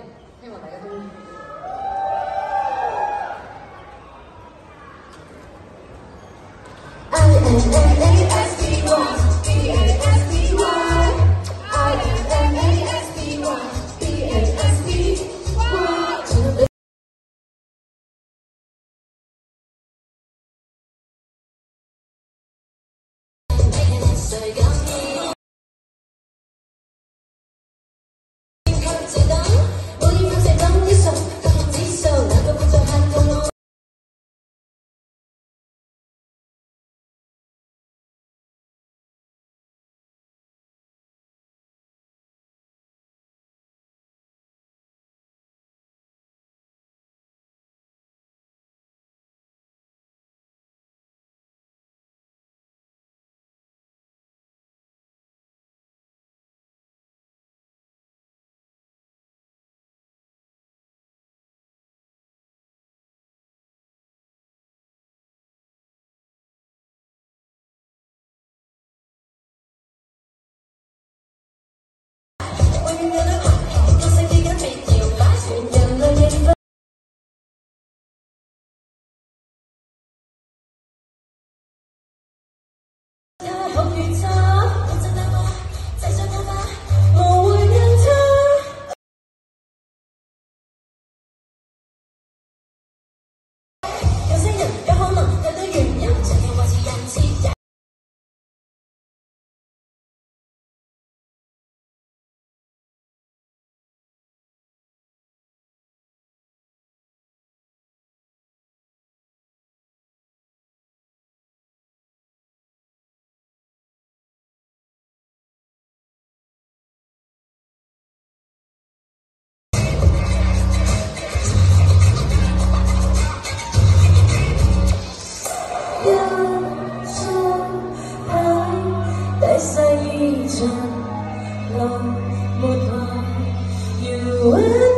力，希望大家都。Long, long, long, you.